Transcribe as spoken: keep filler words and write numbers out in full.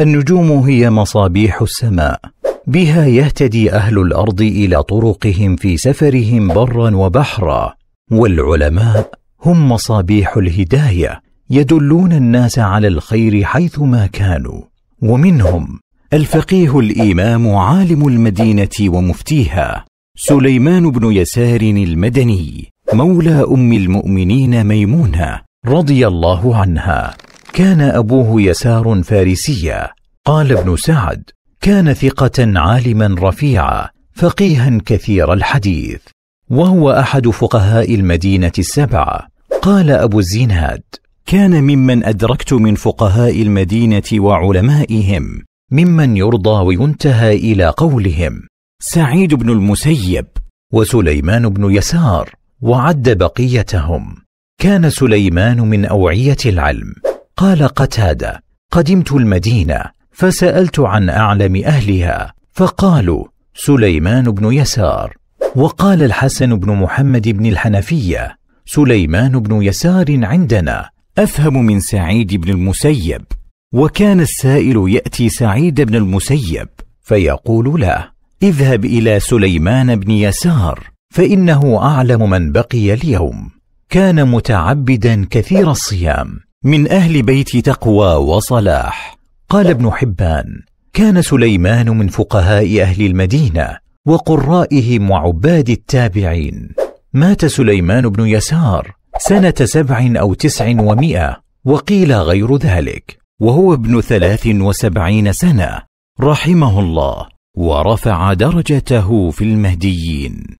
النجوم هي مصابيح السماء، بها يهتدي أهل الأرض إلى طرقهم في سفرهم برا وبحرا، والعلماء هم مصابيح الهداية يدلون الناس على الخير حيثما كانوا، ومنهم الفقيه الإمام عالم المدينة ومفتيها سليمان بن يسار المدني مولى أم المؤمنين ميمونة رضي الله عنها. كان أبوه يسار فارسيا، قال ابن سعد: كان ثقة عالما رفيعا فقيها كثير الحديث، وهو أحد فقهاء المدينة السبعة. قال أبو الزيناد: كان ممن أدركت من فقهاء المدينة وعلمائهم ممن يرضى وينتهى إلى قولهم سعيد بن المسيب وسليمان بن يسار، وعد بقيتهم. كان سليمان من أوعية العلم. قال قتادة: قدمت المدينة فسألت عن أعلم أهلها فقالوا سليمان بن يسار. وقال الحسن بن محمد بن الحنفية: سليمان بن يسار عندنا أفهم من سعيد بن المسيب. وكان السائل يأتي سعيد بن المسيب فيقول له: اذهب إلى سليمان بن يسار فإنه أعلم من بقي اليوم. كان متعبدا كثير الصيام، من أهل بيت تقوى وصلاح. قال ابن حبان: كان سليمان من فقهاء أهل المدينة وقرائهم وعباد التابعين. مات سليمان بن يسار سنة سبع أو تسع ومئة وقيل غير ذلك، وهو ابن ثلاث وسبعين سنة رحمه الله ورفع درجته في المهديين.